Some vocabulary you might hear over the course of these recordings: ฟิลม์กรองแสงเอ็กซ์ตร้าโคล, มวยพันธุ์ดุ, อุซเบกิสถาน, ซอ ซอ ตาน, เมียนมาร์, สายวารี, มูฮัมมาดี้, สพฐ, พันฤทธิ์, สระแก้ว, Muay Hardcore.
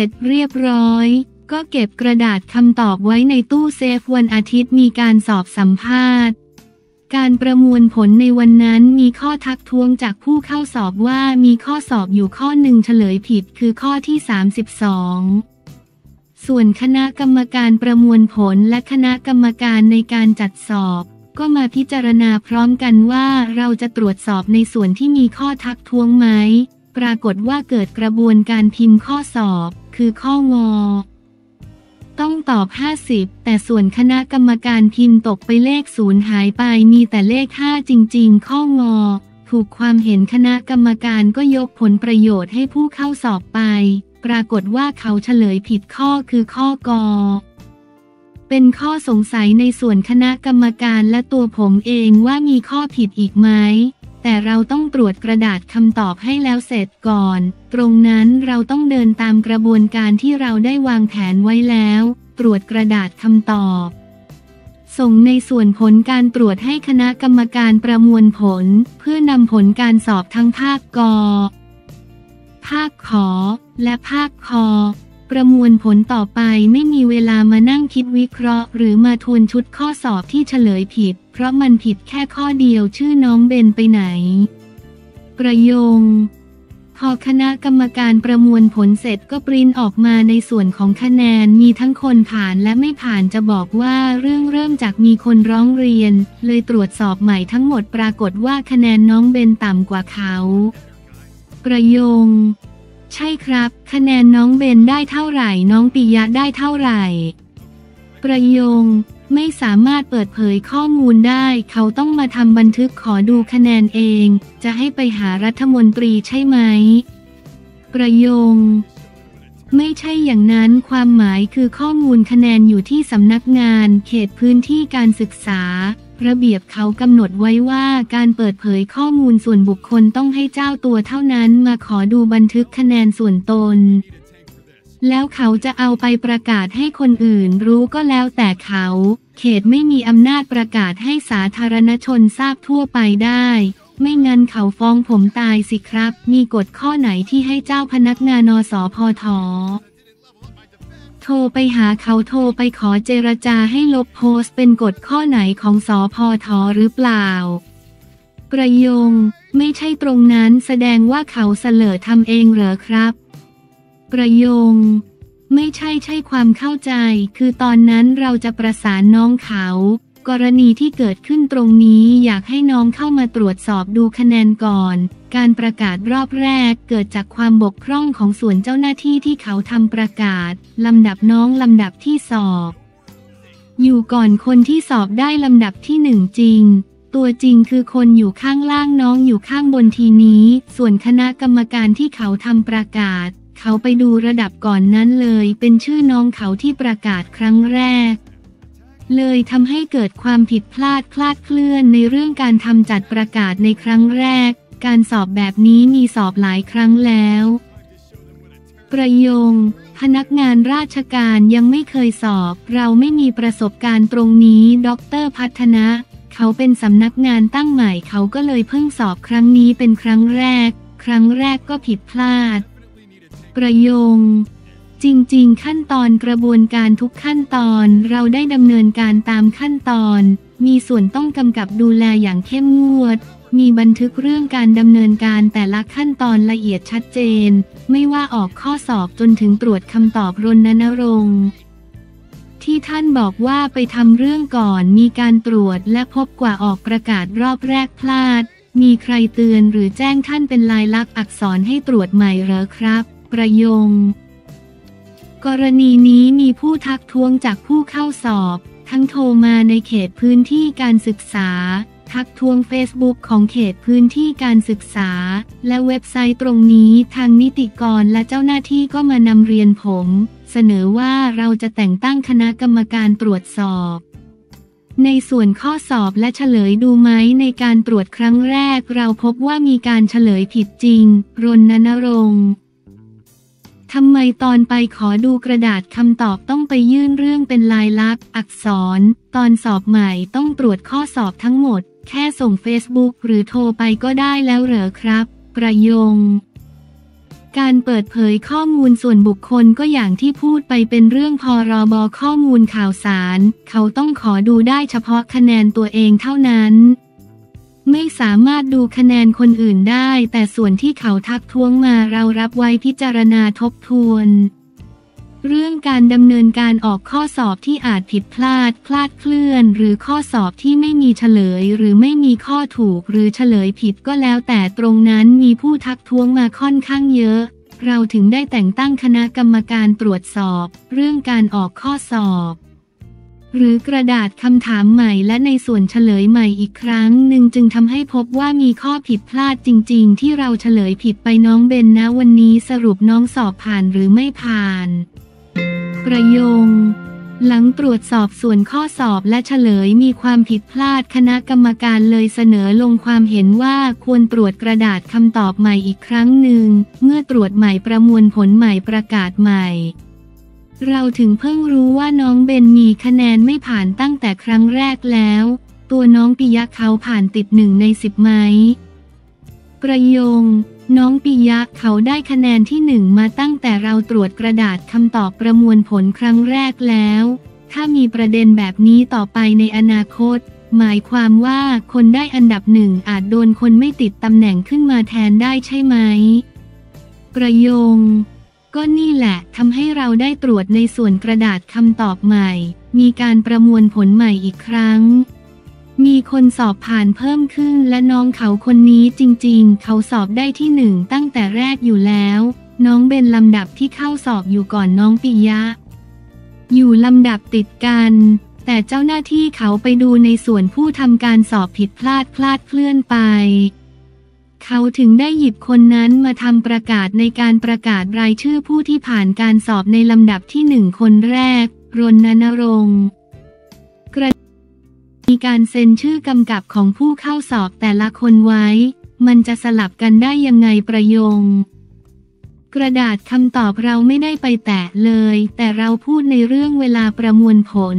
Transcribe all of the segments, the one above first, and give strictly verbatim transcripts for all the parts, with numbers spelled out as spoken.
ร็จเรียบร้อยก็เก็บกระดาษคำตอบไว้ในตู้เซฟวันอาทิตย์มีการสอบสัมภาษณ์การประมวลผลในวันนั้นมีข้อทักท้วงจากผู้เข้าสอบว่ามีข้อสอบอยู่ข้อหนึ่งเฉลยผิดคือข้อที่สามสิบสองส่วนคณะกรรมการประมวลผลและคณะกรรมการในการจัดสอบก็มาพิจารณาพร้อมกันว่าเราจะตรวจสอบในส่วนที่มีข้อทักท้วงไหมปรากฏว่าเกิดกระบวนการพิมพ์ข้อสอบคือข้องอต้องตอบห้าสิบแต่ส่วนคณะกรรมการพิมพ์ตกไปเลขศูนย์หายไปมีแต่เลขห้าจริงๆข้องอถูกความเห็นคณะกรรมการก็ยกผลประโยชน์ให้ผู้เข้าสอบไปปรากฏว่าเขาเฉลยผิดข้อคือข้อกอเป็นข้อสงสัยในส่วนคณะกรรมการและตัวผมเองว่ามีข้อผิดอีกไหมแต่เราต้องตรวจกระดาษคำตอบให้แล้วเสร็จก่อนตรงนั้นเราต้องเดินตามกระบวนการที่เราได้วางแผนไว้แล้วตรวจกระดาษคำตอบส่งในส่วนผลการตรวจให้คณะกรรมการประมวลผลเพื่อนำผลการสอบทั้งภาคกอภาคขอและภาคคอประมวลผลต่อไปไม่มีเวลามานั่งคิดวิเคราะห์หรือมาทวนชุดข้อสอบที่เฉลยผิดเพราะมันผิดแค่ข้อเดียวชื่อน้องเบนไปไหนประโยงพอคณะกรรมการประมวลผลเสร็จก็ปริ้นออกมาในส่วนของคะแนนมีทั้งคนผ่านและไม่ผ่านจะบอกว่าเรื่องเริ่มจากมีคนร้องเรียนเลยตรวจสอบใหม่ทั้งหมดปรากฏว่าคะแนนน้องเบนต่ำกว่าเขาประโยงใช่ครับคะแนนน้องเบนได้เท่าไหร่น้องปิยะได้เท่าไหร่ประโยงไม่สามารถเปิดเผยข้อมูลได้เขาต้องมาทำบันทึกขอดูคะแนนเองจะให้ไปหารัฐมนตรีใช่ไหมประโยงไม่ใช่อย่างนั้นความหมายคือข้อมูลคะแนนอยู่ที่สำนักงานเขตพื้นที่การศึกษาระเบียบเขากำหนดไว้ว่าการเปิดเผยข้อมูลส่วนบุคคลต้องให้เจ้าตัวเท่านั้นมาขอดูบันทึกคะแนนส่วนตนแล้วเขาจะเอาไปประกาศให้คนอื่นรู้ก็แล้วแต่เขาเขตไม่มีอำนาจประกาศให้สาธารณชนทราบทั่วไปได้ไม่งั้นเขาฟ้องผมตายสิครับมีกฎข้อไหนที่ให้เจ้าพนักงานนสพท.โทรไปหาเขาโทรไปขอเจรจาให้ลบโพสต์เป็นกฎข้อไหนของสพท.หรือเปล่าประโยงไม่ใช่ตรงนั้นแสดงว่าเขาเสลอทำเองเหรอครับประโยงไม่ใช่ใช่ความเข้าใจคือตอนนั้นเราจะประสานน้องเขากรณีที่เกิดขึ้นตรงนี้อยากให้น้องเข้ามาตรวจสอบดูคะแนนก่อนการประกาศรอบแรกเกิดจากความบกพร่องของส่วนเจ้าหน้าที่ที่เขาทำประกาศลำดับน้องลำดับที่สอบอยู่ก่อนคนที่สอบได้ลำดับที่หนึ่งจริงตัวจริงคือคนอยู่ข้างล่างน้องอยู่ข้างบนทีนี้ส่วนคณะกรรมการที่เขาทำประกาศเขาไปดูระดับก่อนนั้นเลยเป็นชื่อน้องเขาที่ประกาศครั้งแรกเลยทำให้เกิดความผิดพลาดคลาดเคลื่อนในเรื่องการทำจัดประกาศในครั้งแรกการสอบแบบนี้มีสอบหลายครั้งแล้วประโยงพนักงานราชการยังไม่เคยสอบเราไม่มีประสบการณ์ตรงนี้ดร.พัฒนะเขาเป็นสำนักงานตั้งใหม่เขาก็เลยเพิ่งสอบครั้งนี้เป็นครั้งแรกครั้งแรกก็ผิดพลาดประโยงจริงๆขั้นตอนกระบวนการทุกขั้นตอนเราได้ดำเนินการตามขั้นตอนมีส่วนต้องกำกับดูแลอย่างเข้มงวดมีบันทึกเรื่องการดำเนินการแต่ละขั้นตอนละเอียดชัดเจนไม่ว่าออกข้อสอบจนถึงตรวจคำตอบรณรงค์ที่ท่านบอกว่าไปทำเรื่องก่อนมีการตรวจและพบกว่าออกประกาศรอบแรกพลาดมีใครเตือนหรือแจ้งท่านเป็นลายลักษณ์อักษรให้ตรวจใหม่เหรอครับประโยงกรณีนี้มีผู้ทักท้วงจากผู้เข้าสอบทั้งโทรมาในเขตพื้นที่การศึกษาทักท้วง Facebook ของเขตพื้นที่การศึกษาและเว็บไซต์ตรงนี้ทางนิติกรและเจ้าหน้าที่ก็มานำเรียนผมเสนอว่าเราจะแต่งตั้งคณะกรรมการตรวจสอบในส่วนข้อสอบและเฉลยดูไหมในการตรวจครั้งแรกเราพบว่ามีการเฉลยผิดจริงรณรงค์ทำไมตอนไปขอดูกระดาษคำตอบต้องไปยื่นเรื่องเป็นลายลักษณ์อักษรตอนสอบใหม่ต้องตรวจข้อสอบทั้งหมดแค่ส่ง Facebook หรือโทรไปก็ได้แล้วเหรอครับประโยง การเปิดเผยข้อมูลส่วนบุคคลก็อย่างที่พูดไปเป็นเรื่องพรบข้อมูลข่าวสารเขาต้องขอดูได้เฉพาะคะแนนตัวเองเท่านั้นไม่สามารถดูคะแนนคนอื่นได้แต่ส่วนที่เขาทักท้วงมาเรารับไว้พิจารณาทบทวนเรื่องการดำเนินการออกข้อสอบที่อาจผิดพลาดคลาดเคลื่อนหรือข้อสอบที่ไม่มีเฉลยหรือไม่มีข้อถูกหรือเฉลยผิดก็แล้วแต่ตรงนั้นมีผู้ทักท้วงมาค่อนข้างเยอะเราถึงได้แต่งตั้งคณะกรรมการตรวจสอบเรื่องการออกข้อสอบหรือกระดาษคำถามใหม่และในส่วนเฉลยใหม่อีกครั้งหนึ่งจึงทำให้พบว่ามีข้อผิดพลาดจริงๆที่เราเฉลยผิดไปน้องเบนนะวันนี้สรุปน้องสอบผ่านหรือไม่ผ่านประโยงหลังตรวจสอบส่วนข้อสอบและเฉลยมีความผิดพลาดคณะกรรมการเลยเสนอลงความเห็นว่าควรตรวจกระดาษคำตอบใหม่อีกครั้งหนึ่งเมื่อตรวจใหม่ประมวลผลใหม่ประกาศใหม่เราถึงเพิ่งรู้ว่าน้องเบนมีคะแนนไม่ผ่านตั้งแต่ครั้งแรกแล้วตัวน้องปิยะเขาผ่านติดหนึ่งในสิบไหมประโยงน้องปิยะเขาได้คะแนนที่หนึ่งมาตั้งแต่เราตรวจกระดาษคำตอบประมวลผลครั้งแรกแล้วถ้ามีประเด็นแบบนี้ต่อไปในอนาคตหมายความว่าคนได้อันดับหนึ่งอาจโดนคนไม่ติดตำแหน่งขึ้นมาแทนได้ใช่ไหมประโยงก็นี่แหละทำให้เราได้ตรวจในส่วนกระดาษคำตอบใหม่มีการประมวลผลใหม่อีกครั้งมีคนสอบผ่านเพิ่มขึ้นและน้องเขาคนนี้จริงๆเขาสอบได้ที่หนึ่งตั้งแต่แรกอยู่แล้วน้องเบนลำดับที่เข้าสอบอยู่ก่อนน้องปิยะอยู่ลำดับติดกันแต่เจ้าหน้าที่เขาไปดูในส่วนผู้ทำการสอบผิดพลาดพลาดเคลื่อนไปเขาถึงได้หยิบคนนั้นมาทำประกาศในการประกาศรายชื่อผู้ที่ผ่านการสอบในลำดับที่หนึ่งคนแรกรณรงค์กระมีการเซ็นชื่อกำกับของผู้เข้าสอบแต่ละคนไว้มันจะสลับกันได้ยังไงประโยงกระดาษคำตอบเราไม่ได้ไปแตะเลยแต่เราพูดในเรื่องเวลาประมวลผล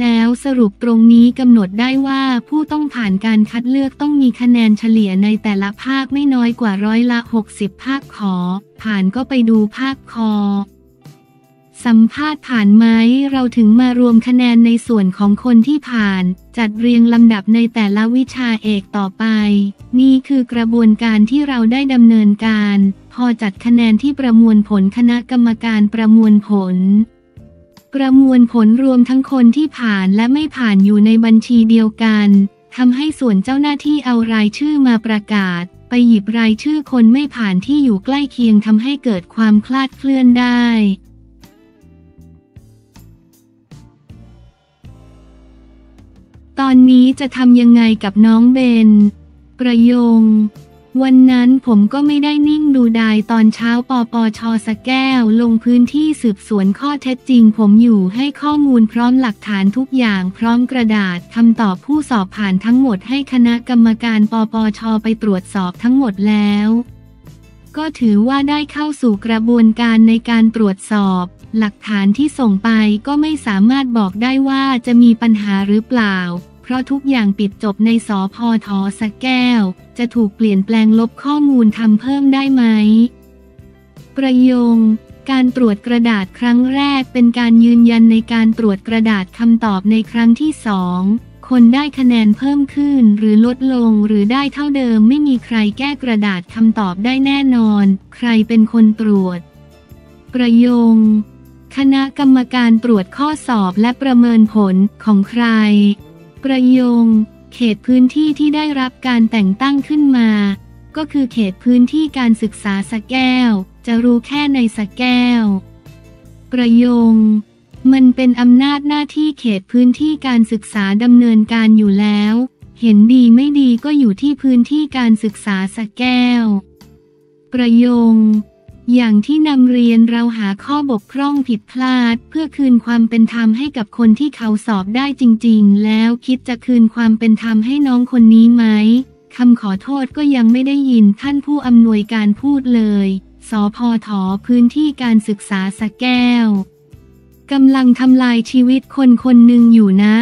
แล้วสรุปตรงนี้กำหนดได้ว่าผู้ต้องผ่านการคัดเลือกต้องมีคะแนนเฉลี่ยในแต่ละภาคไม่น้อยกว่าร้อยละหกสิบภาคขอผ่านก็ไปดูภาคคอสัมภาษณ์ผ่านไหมเราถึงมารวมคะแนนในส่วนของคนที่ผ่านจัดเรียงลำดับในแต่ละวิชาเอกต่อไปนี่คือกระบวนการที่เราได้ดำเนินการพอจัดคะแนนที่ประมวลผลคณะกรรมการประมวลผลประมวลผลรวมทั้งคนที่ผ่านและไม่ผ่านอยู่ในบัญชีเดียวกันทำให้ส่วนเจ้าหน้าที่เอารายชื่อมาประกาศไปหยิบรายชื่อคนไม่ผ่านที่อยู่ใกล้เคียงทำให้เกิดความคลาดเคลื่อนได้ตอนนี้จะทำยังไงกับน้องเบนประโยงวันนั้นผมก็ไม่ได้นิ่งดูดายตอนเช้าปปช.สระแก้วลงพื้นที่สืบสวนข้อเท็จจริงผมอยู่ให้ข้อมูลพร้อมหลักฐานทุกอย่างพร้อมกระดาษคำตอบผู้สอบผ่านทั้งหมดให้คณะกรรมการปปช.ไปตรวจสอบทั้งหมดแล้วก็ถือว่าได้เข้าสู่กระบวนการในการตรวจสอบหลักฐานที่ส่งไปก็ไม่สามารถบอกได้ว่าจะมีปัญหาหรือเปล่าเพราะทุกอย่างปิดจบในสภธ.สระแก้วจะถูกเปลี่ยนแปลงลบข้อมูลทำเพิ่มได้ไหมประโยงการตรวจกระดาษครั้งแรกเป็นการยืนยันในการตรวจกระดาษคำตอบในครั้งที่สองคนได้คะแนนเพิ่มขึ้นหรือลดลงหรือได้เท่าเดิมไม่มีใครแก้กระดาษคำตอบได้แน่นอนใครเป็นคนตรวจประโยงคณะกรรมการตรวจข้อสอบและประเมินผลของใครประโยงเขตพื้นที่ที่ได้รับการแต่งตั้งขึ้นมาก็คือเขตพื้นที่การศึกษาสระแก้วจะรู้แค่ในสระแก้วประโยงมันเป็นอำนาจหน้าที่เขตพื้นที่การศึกษาดำเนินการอยู่แล้วเห็นดีไม่ดีก็อยู่ที่พื้นที่การศึกษาสระแก้วประโยงอย่างที่นำเรียนเราหาข้อบกพร่องผิดพลาดเพื่อคืนความเป็นธรรมให้กับคนที่เขาสอบได้จริงๆแล้วคิดจะคืนความเป็นธรรมให้น้องคนนี้ไหมคำขอโทษก็ยังไม่ได้ยินท่านผู้อำนวยการพูดเลยสภธ.พื้นที่การศึกษาสระแก้วกำลังทำลายชีวิตคนคนหนึ่งอยู่นะ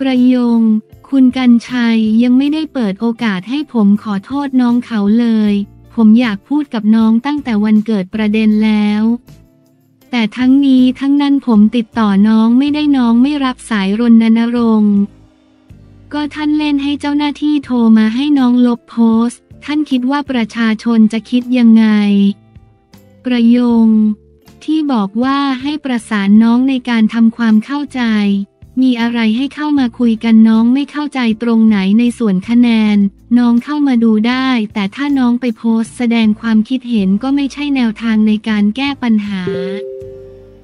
ประโยงคุณกรรชัยยังไม่ได้เปิดโอกาสให้ผมขอโทษน้องเขาเลยผ ผมอยากพูดกับน้องตั้งแต่วันเกิดประเด็นแล้วแต่ทั้งนี้ทั้งนั้นผมติดต่อน้องไม่ได้น้องไม่รับสายรณรงค์ก็ท่านเล่นให้เจ้าหน้าที่โทรมาให้น้องลบโพสต์ท่านคิดว่าประชาชนจะคิดยังไงประโยคที่บอกว่าให้ประสานน้องในการทำความเข้าใจมีอะไรให้เข้ามาคุยกันน้องไม่เข้าใจตรงไหนในส่วนคะแนนน้องเข้ามาดูได้แต่ถ้าน้องไปโพสต์แสดงความคิดเห็นก็ไม่ใช่แนวทางในการแก้ปัญหา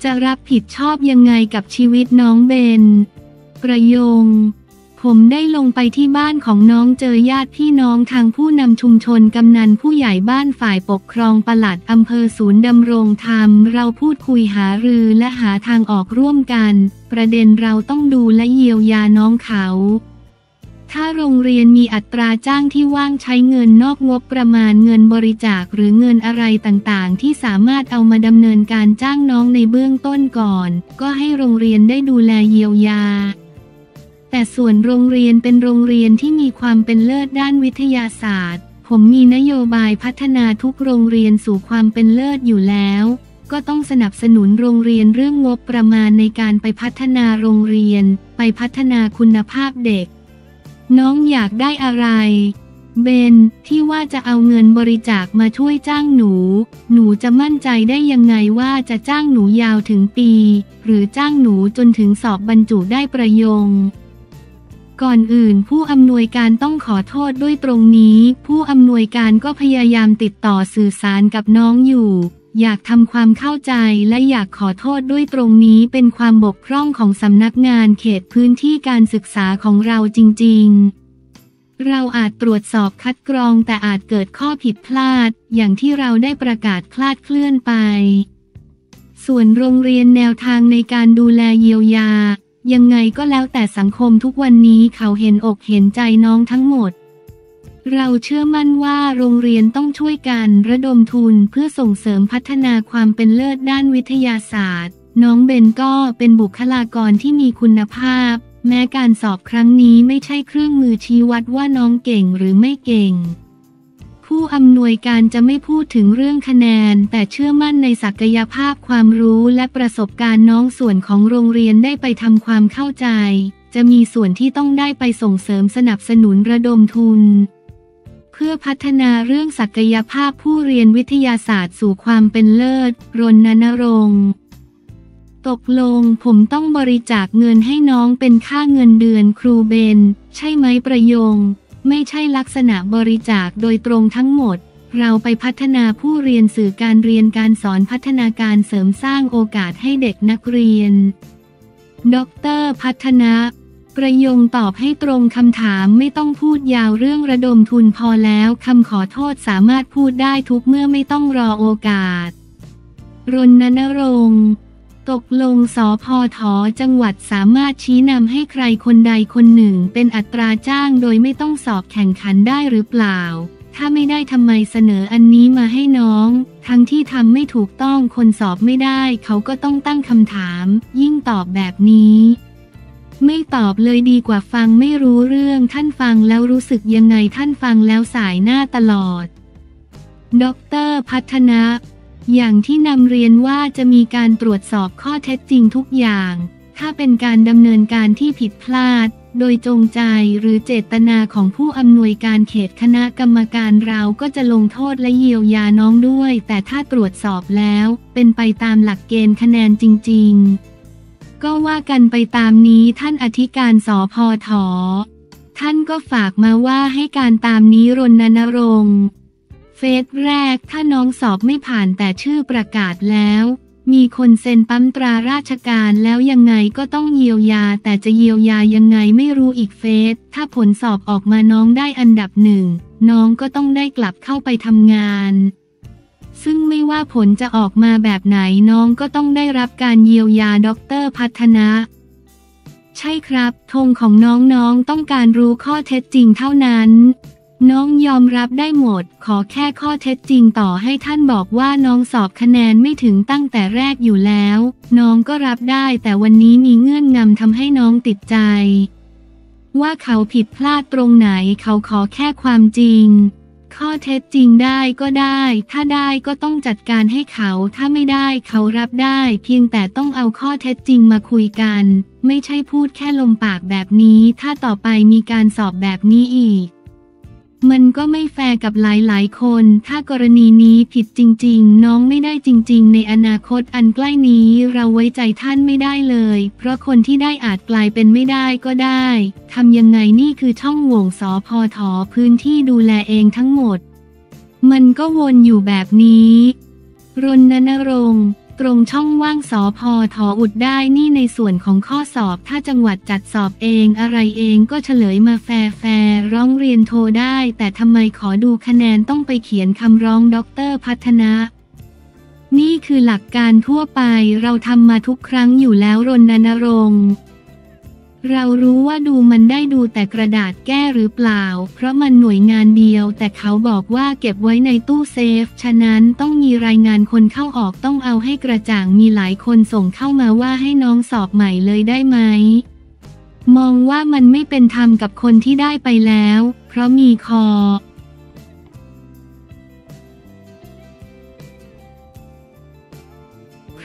จะรับผิดชอบยังไงกับชีวิตน้องเบนประโยคผมได้ลงไปที่บ้านของน้องเจอญาติพี่น้องทางผู้นำชุมชนกำนันผู้ใหญ่บ้านฝ่ายปกครองปลัดอำเภอศูนย์ดำรงธรรมเราพูดคุยหารือและหาทางออกร่วมกันประเด็นเราต้องดูและเยียวยาน้องเขาถ้าโรงเรียนมีอัตราจ้างที่ว่างใช้เงินนอกงบประมาณเงินบริจาคหรือเงินอะไรต่างๆที่สามารถเอามาดำเนินการจ้างน้องในเบื้องต้นก่อนก็ให้โรงเรียนได้ดูแลเยียวยาแต่ส่วนโรงเรียนเป็นโรงเรียนที่มีความเป็นเลิศด้านวิทยาศาสตร์ผมมีนโยบายพัฒนาทุกโรงเรียนสู่ความเป็นเลิศอยู่แล้วก็ต้องสนับสนุนโรงเรียนเรื่องงบประมาณในการไปพัฒนาโรงเรียนไปพัฒนาคุณภาพเด็กน้องอยากได้อะไรเบนที่ว่าจะเอาเงินบริจาคมาช่วยจ้างหนูหนูจะมั่นใจได้ยังไงว่าจะจ้างหนูยาวถึงปีหรือจ้างหนูจนถึงสอบบรรจุได้ประโยคก่อนอื่นผู้อำนวยการต้องขอโทษด้วยตรงนี้ผู้อำนวยการก็พยายามติดต่อสื่อสารกับน้องอยู่อยากทำความเข้าใจและอยากขอโทษด้วยตรงนี้เป็นความบกพร่องของสำนักงานเขตพื้นที่การศึกษาของเราจริงๆเราอาจตรวจสอบคัดกรองแต่อาจเกิดข้อผิดพลาดอย่างที่เราได้ประกาศคลาดเคลื่อนไปส่วนโรงเรียนแนวทางในการดูแลเยียวยายังไงก็แล้วแต่สังคมทุกวันนี้เขาเห็นอกเห็นใจน้องทั้งหมดเราเชื่อมั่นว่าโรงเรียนต้องช่วยกันระดมทุนเพื่อส่งเสริมพัฒนาความเป็นเลิศด้านวิทยาศาสตร์น้องเบนก็เป็นบุคลากรที่มีคุณภาพแม้การสอบครั้งนี้ไม่ใช่เครื่องมือชี้วัดว่าน้องเก่งหรือไม่เก่งผู้อำนวยการจะไม่พูดถึงเรื่องคะแนนแต่เชื่อมั่นในศักยภาพความรู้และประสบการณ์น้องส่วนของโรงเรียนได้ไปทำความเข้าใจจะมีส่วนที่ต้องได้ไปส่งเสริมสนับสนุนระดมทุนเพื่อพัฒนาเรื่องศักยภาพผู้เรียนวิทยาศาสตร์สู่ความเป็นเลิศรณรงค์ตกลงผมต้องบริจาคเงินให้น้องเป็นค่าเงินเดือนครูเบนใช่ไหมประโยคไม่ใช่ลักษณะบริจาคโดยตรงทั้งหมดเราไปพัฒนาผู้เรียนสื่อการเรียนการสอนพัฒนาการเสริมสร้างโอกาสให้เด็กนักเรียนดร.พัฒนะประโยคตอบให้ตรงคำถามไม่ต้องพูดยาวเรื่องระดมทุนพอแล้วคำขอโทษสามารถพูดได้ทุกเมื่อไม่ต้องรอโอกาสรณรงค์ตกลงสพฐ.จังหวัดสามารถชี้นำให้ใครคนใดคนหนึ่งเป็นอัตราจ้างโดยไม่ต้องสอบแข่งขันได้หรือเปล่าถ้าไม่ได้ทำไมเสนออันนี้มาให้น้องทั้งที่ทำไม่ถูกต้องคนสอบไม่ได้เขาก็ต้องตั้งคำถามยิ่งตอบแบบนี้ไม่ตอบเลยดีกว่าฟังไม่รู้เรื่องท่านฟังแล้วรู้สึกยังไงท่านฟังแล้วสายหน้าตลอดดร.พัฒนะอย่างที่นำเรียนว่าจะมีการตรวจสอบข้อเท็จจริงทุกอย่างถ้าเป็นการดำเนินการที่ผิดพลาดโดยจงใจหรือเจตนาของผู้อำนวยการเขตคณะกรรมการเราก็จะลงโทษและเยียวยาน้องด้วยแต่ถ้าตรวจสอบแล้วเป็นไปตามหลักเกณฑ์คะแนนจริงๆก็ว่ากันไปตามนี้ท่านอธิการสพฐ.ท่านก็ฝากมาว่าให้การตามนี้รณรงค์เฟสแรกถ้าน้องสอบไม่ผ่านแต่ชื่อประกาศแล้วมีคนเซ็นปั๊มตราราชการแล้วยังไงก็ต้องเยียวยาแต่จะเยียวยายังไงไม่รู้อีกเฟสถ้าผลสอบออกมาน้องได้อันดับหนึ่งน้องก็ต้องได้กลับเข้าไปทำงานซึ่งไม่ว่าผลจะออกมาแบบไหนน้องก็ต้องได้รับการเยียวยาดร.พัฒนะใช่ครับธงของน้องๆต้องการรู้ข้อเท็จจริงเท่านั้นน้องยอมรับได้หมดขอแค่ข้อเท็จจริงต่อให้ท่านบอกว่าน้องสอบคะแนนไม่ถึงตั้งแต่แรกอยู่แล้วน้องก็รับได้แต่วันนี้มีเงื่อนงำทำให้น้องติดใจว่าเขาผิดพลาดตรงไหนเขาขอแค่ความจริง ข้อเท็จจริงได้ก็ได้ถ้าได้ก็ต้องจัดการให้เขาถ้าไม่ได้เขารับได้เพียงแต่ต้องเอาข้อเท็จจริงมาคุยกันไม่ใช่พูดแค่ลมปากแบบนี้ถ้าต่อไปมีการสอบแบบนี้อีกมันก็ไม่แฟร์กับหลายๆคนถ้ากรณีนี้ผิดจริงๆน้องไม่ได้จริงๆในอนาคตอันใกล้นี้เราไว้ใจท่านไม่ได้เลยเพราะคนที่ได้อาจกลายเป็นไม่ได้ก็ได้ทำยังไงนี่คือช่องโหว่สผท.พื้นที่ดูแลเองทั้งหมดมันก็วนอยู่แบบนี้รณรงค์ตรงช่องว่างสผท.อุดได้นี่ในส่วนของข้อสอบถ้าจังหวัดจัดสอบเองอะไรเองก็เฉลยมาแฟร์แฟร์ร้องเรียนโทรได้แต่ทำไมขอดูคะแนนต้องไปเขียนคำร้องด็อกเตอร์พัฒนะนี่คือหลักการทั่วไปเราทำมาทุกครั้งอยู่แล้วรณรงค์เรารู้ว่าดูมันได้ดูแต่กระดาษแก้หรือเปล่าเพราะมันหน่วยงานเดียวแต่เขาบอกว่าเก็บไว้ในตู้เซฟฉะนั้นต้องมีรายงานคนเข้าออกต้องเอาให้กระจ่างมีหลายคนส่งเข้ามาว่าให้น้องสอบใหม่เลยได้ไหมมองว่ามันไม่เป็นธรรมกับคนที่ได้ไปแล้วเพราะมีคอ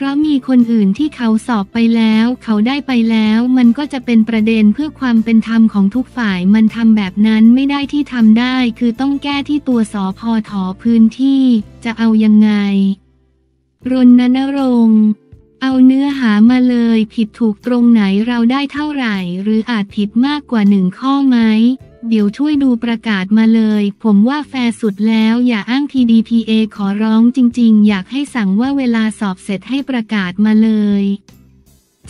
เพราะมีคนอื่นที่เขาสอบไปแล้วเขาได้ไปแล้วมันก็จะเป็นประเด็นเพื่อความเป็นธรรมของทุกฝ่ายมันทำแบบนั้นไม่ได้ที่ทำได้คือต้องแก้ที่ตัวสผท.พื้นที่จะเอายังไงรณรงค์เอาเนื้อหามาเลยผิดถูกตรงไหนเราได้เท่าไหร่หรืออาจผิดมากกว่าหนึ่งข้อไหมเดี๋ยวช่วยดูประกาศมาเลยผมว่าแฟร์สุดแล้วอย่าอ้าง พี ดี พี เอ ขอร้องจริงๆอยากให้สั่งว่าเวลาสอบเสร็จให้ประกาศมาเลย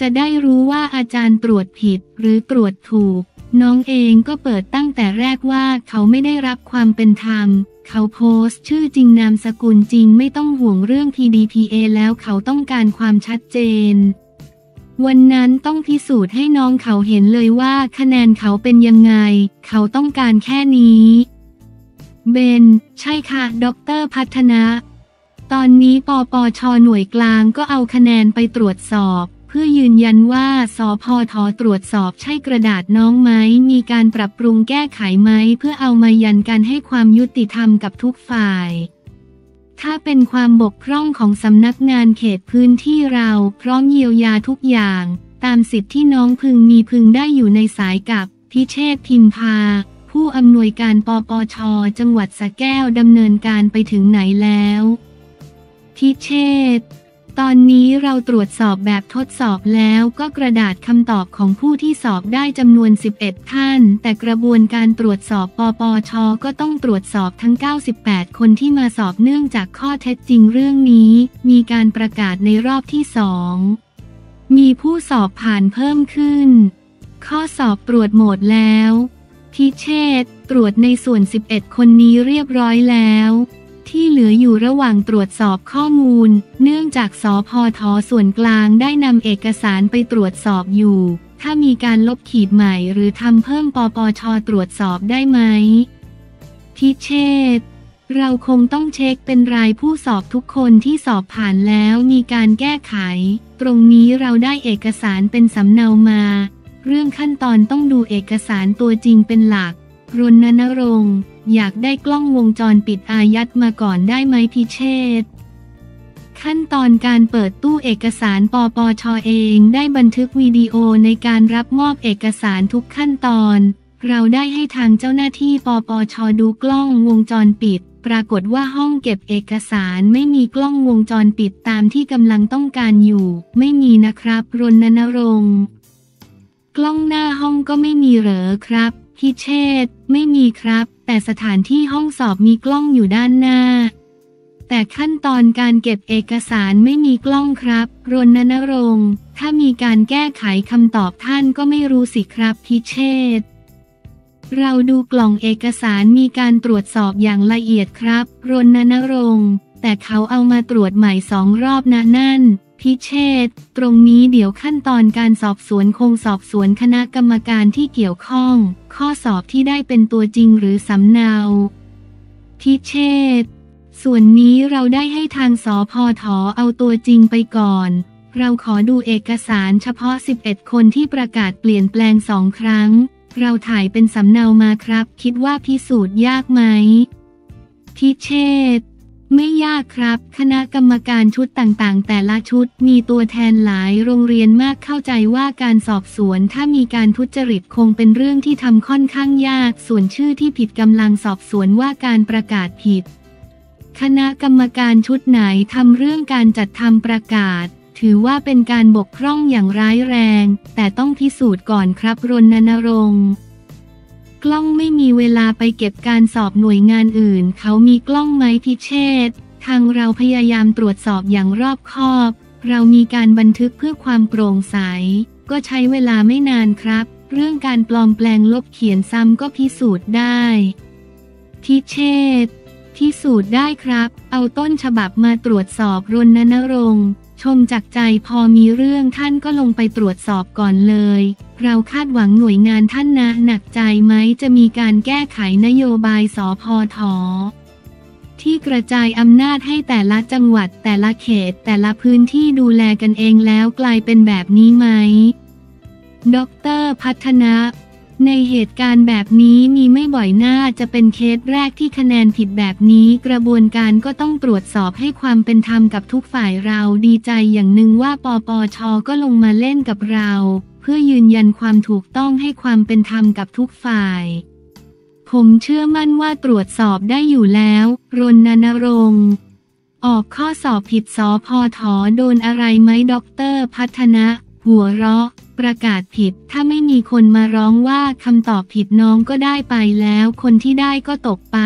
จะได้รู้ว่าอาจารย์ตรวจผิดหรือตรวจถูกน้องเองก็เปิดตั้งแต่แรกว่าเขาไม่ได้รับความเป็นธรรมเขาโพสต์ชื่อจริงนามสกุลจริงไม่ต้องห่วงเรื่อง พี ดี พี เอ แล้วเขาต้องการความชัดเจนวันนั้นต้องพิสูจน์ให้น้องเขาเห็นเลยว่าคะแนนเขาเป็นยังไงเขาต้องการแค่นี้เบนใช่ค่ะดร.พัฒนะตอนนี้ปปช.หน่วยกลางก็เอาคะแนนไปตรวจสอบเพื่อยืนยันว่าสผท.ตรวจสอบใช่กระดาษน้องไหมมีการปรับปรุงแก้ไขไหมเพื่อเอามายันการให้ความยุติธรรมกับทุกฝ่ายถ้าเป็นความบกพร่องของสำนักงานเขตพื้นที่เราพร้อมเยียวยาทุกอย่างตามสิทธิที่น้องพึงมีพึงได้อยู่ในสายกับพิเชษฐ์ พิมพาผู้อำนวยการปปช.จังหวัดสระแก้วดำเนินการไปถึงไหนแล้วพิเชษฐ์ตอนนี้เราตรวจสอบแบบทดสอบแล้วก็กระดาษคำตอบของผู้ที่สอบได้จำนวนสิบเอ็ดท่านแต่กระบวนการตรวจสอบปปช.ก็ต้องตรวจสอบทั้งเก้าสิบแปดคนที่มาสอบเนื่องจากข้อเท็จจริงเรื่องนี้มีการประกาศในรอบที่สองมีผู้สอบผ่านเพิ่มขึ้นข้อสอบตรวจหมดแล้วพิเชษฐ์ตรวจในส่วนสิบเอ็ดคนนี้เรียบร้อยแล้วที่เหลืออยู่ระหว่างตรวจสอบข้อมูลเนื่องจากสผท.ส่วนกลางได้นำเอกสารไปตรวจสอบอยู่ถ้ามีการลบขีดใหม่หรือทำเพิ่มปปช.ตรวจสอบได้ไหมพิเชษฐ์เราคงต้องเช็คเป็นรายผู้สอบทุกคนที่สอบผ่านแล้วมีการแก้ไขตรงนี้เราได้เอกสารเป็นสำเนามาเรื่องขั้นตอนต้องดูเอกสารตัวจริงเป็นหลักรณรงค์อยากได้กล้องวงจรปิดอายัดมาก่อนได้ไหมพิเชษฐ์ขั้นตอนการเปิดตู้เอกสารปปช.เองได้บันทึกวิดีโอในการรับมอบเอกสารทุกขั้นตอนเราได้ให้ทางเจ้าหน้าที่ปปช.ดูกล้องวงจรปิดปรากฏว่าห้องเก็บเอกสารไม่มีกล้องวงจรปิดตามที่กำลังต้องการอยู่ไม่มีนะครับรณรงค์กล้องหน้าห้องก็ไม่มีเหรอครับพิเชษฐ์ไม่มีครับแต่สถานที่ห้องสอบมีกล้องอยู่ด้านหน้าแต่ขั้นตอนการเก็บเอกสารไม่มีกล้องครับรณรงค์ถ้ามีการแก้ไขคำตอบท่านก็ไม่รู้สิครับพิเชษฐ์เราดูกล่องเอกสารมีการตรวจสอบอย่างละเอียดครับรณรงค์แต่เขาเอามาตรวจใหม่สองรอบนะนั่นพิเชษฐ์ตรงนี้เดี๋ยวขั้นตอนการสอบสวนคงสอบสวนคณะกรรมการที่เกี่ยวข้องข้อสอบที่ได้เป็นตัวจริงหรือสำเนาพิเชษฐ์ส่วนนี้เราได้ให้ทางสผท.เอาตัวจริงไปก่อนเราขอดูเอกสารเฉพาะสิบเอ็ดคนที่ประกาศเปลี่ยนแปลงสองครั้งเราถ่ายเป็นสำเนามาครับคิดว่าพิสูจน์ยากไหม พิเชษฐ์ไม่ยากครับคณะกรรมการชุดต่างๆแต่ละชุดมีตัวแทนหลายโรงเรียนมากเข้าใจว่าการสอบสวนถ้ามีการทุจริตคงเป็นเรื่องที่ทำค่อนข้างยากส่วนชื่อที่ผิดกำลังสอบสวนว่าการประกาศผิดคณะกรรมการชุดไหนทำเรื่องการจัดทำประกาศถือว่าเป็นการบกพร่องอย่างร้ายแรงแต่ต้องพิสูจน์ก่อนครับรณรงค์กล้องไม่มีเวลาไปเก็บการสอบหน่วยงานอื่นเขามีกล้องไหมพิเชษฐ์ทางเราพยายามตรวจสอบอย่างรอบคอบเรามีการบันทึกเพื่อความโปร่งใสก็ใช้เวลาไม่นานครับเรื่องการปลอมแปลงลบเขียนซ้ำก็พิสูจน์ได้พิเชษฐ์พิสูจน์ได้ครับเอาต้นฉบับมาตรวจสอบรณรงค์ชมจากใจพอมีเรื่องท่านก็ลงไปตรวจสอบก่อนเลยเราคาดหวังหน่วยงานท่านนะหนักใจไหมจะมีการแก้ไขนโยบายสพท.ที่กระจายอำนาจให้แต่ละจังหวัดแต่ละเขตแต่ละพื้นที่ดูแลกันเองแล้วกลายเป็นแบบนี้ไหมดร.พัฒนะในเหตุการณ์แบบนี้มีไม่บ่อยน่าจะเป็นเคสแรกที่คะแนนผิดแบบนี้กระบวนการก็ต้องตรวจสอบให้ความเป็นธรรมกับทุกฝ่ายเราดีใจอย่างหนึ่งว่าปปช.ก็ลงมาเล่นกับเราเพื่อยืนยันความถูกต้องให้ความเป็นธรรมกับทุกฝ่ายผมเชื่อมั่นว่าตรวจสอบได้อยู่แล้วรณรงค์ออกข้อสอบผิดสพท.โดนอะไรไหมดร.พัฒนะหัวเราะประกาศผิดถ้าไม่มีคนมาร้องว่าคำตอบผิดน้องก็ได้ไปแล้วคนที่ได้ก็ตกไป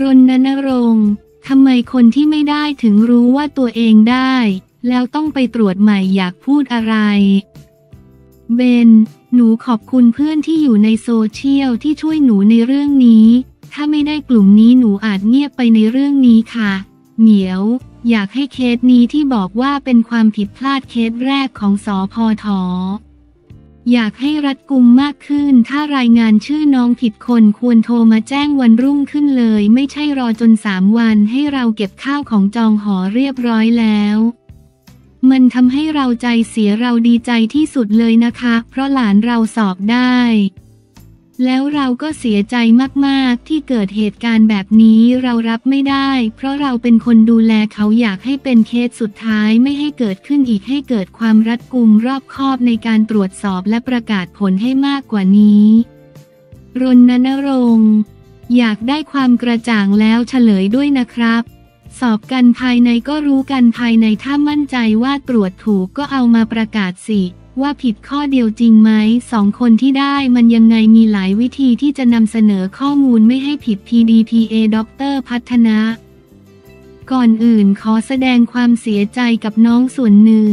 รณรงค์ทำไมคนที่ไม่ได้ถึงรู้ว่าตัวเองได้แล้วต้องไปตรวจใหม่อยากพูดอะไรเบนหนูขอบคุณเพื่อนที่อยู่ในโซเชียลที่ช่วยหนูในเรื่องนี้ถ้าไม่ได้กลุ่มนี้หนูอาจเงียบไปในเรื่องนี้ค่ะเหมียวอยากให้เคสนี้ที่บอกว่าเป็นความผิดพลาดเคสแรกของสพท.อยากให้รัดกุมมากขึ้นถ้ารายงานชื่อน้องผิดคนควรโทรมาแจ้งวันรุ่งขึ้นเลยไม่ใช่รอจนสามวันให้เราเก็บข้าวของจองหอเรียบร้อยแล้วมันทำให้เราใจเสียเราดีใจที่สุดเลยนะคะเพราะหลานเราสอบได้แล้วเราก็เสียใจมากๆที่เกิดเหตุการณ์แบบนี้เรารับไม่ได้เพราะเราเป็นคนดูแลเขาอยากให้เป็นเคสสุดท้ายไม่ให้เกิดขึ้นอีกให้เกิดความรัดกุมรอบคอบในการตรวจสอบและประกาศผลให้มากกว่านี้รณรงค์อยากได้ความกระจ่างแล้วเฉลยด้วยนะครับสอบกันภายในก็รู้กันภายในถ้ามั่นใจว่าตรวจถูกก็เอามาประกาศสิว่าผิดข้อเดียวจริงไหมสองคนที่ได้มันยังไงมีหลายวิธีที่จะนำเสนอข้อมูลไม่ให้ผิด พี ดี พี เอ ดร.พัฒนะก่อนอื่นขอแสดงความเสียใจกับน้องส่วนหนึ่ง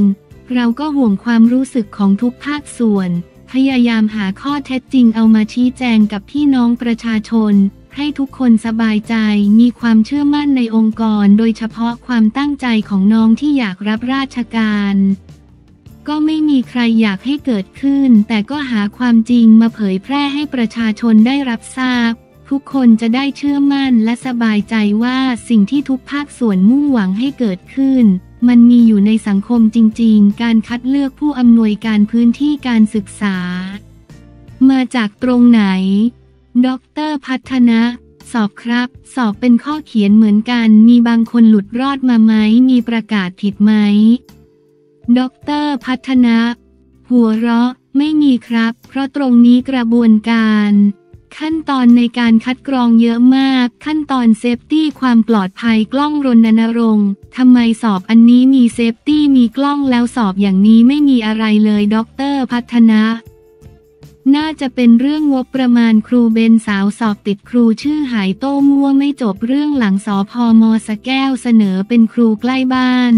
เราก็ห่วงความรู้สึกของทุกภาคส่วนพยายามหาข้อเท็จจริงเอามาชี้แจงกับพี่น้องประชาชนให้ทุกคนสบายใจมีความเชื่อมั่นในองค์กรโดยเฉพาะความตั้งใจของน้องที่อยากรับราชการก็ไม่มีใครอยากให้เกิดขึ้นแต่ก็หาความจริงมาเผยแพร่ให้ประชาชนได้รับทราบทุกคนจะได้เชื่อมั่นและสบายใจว่าสิ่งที่ทุกภาคส่วนมุ่งหวังให้เกิดขึ้นมันมีอยู่ในสังคมจริงๆการคัดเลือกผู้อำนวยการพื้นที่การศึกษามาจากตรงไหนดร.พัฒนะสอบครับสอบเป็นข้อเขียนเหมือนกันมีบางคนหลุดรอดมาไหมมีประกาศผิดไหมดร.พัฒนะหัวเราะไม่มีครับเพราะตรงนี้กระบวนการขั้นตอนในการคัดกรองเยอะมากขั้นตอนเซฟตี้ความปลอดภัยกล้องรณรงค์ทำไมสอบอันนี้มีเซฟตี้มีกล้องแล้วสอบอย่างนี้ไม่มีอะไรเลยดร.พัฒนะน่าจะเป็นเรื่องงบประมาณครูเบนสาวสอบติดครูชื่อหายโต้มั่วไม่จบเรื่องหลังสพม.สะแก้วเสนอเป็นครูใกล้บ้าน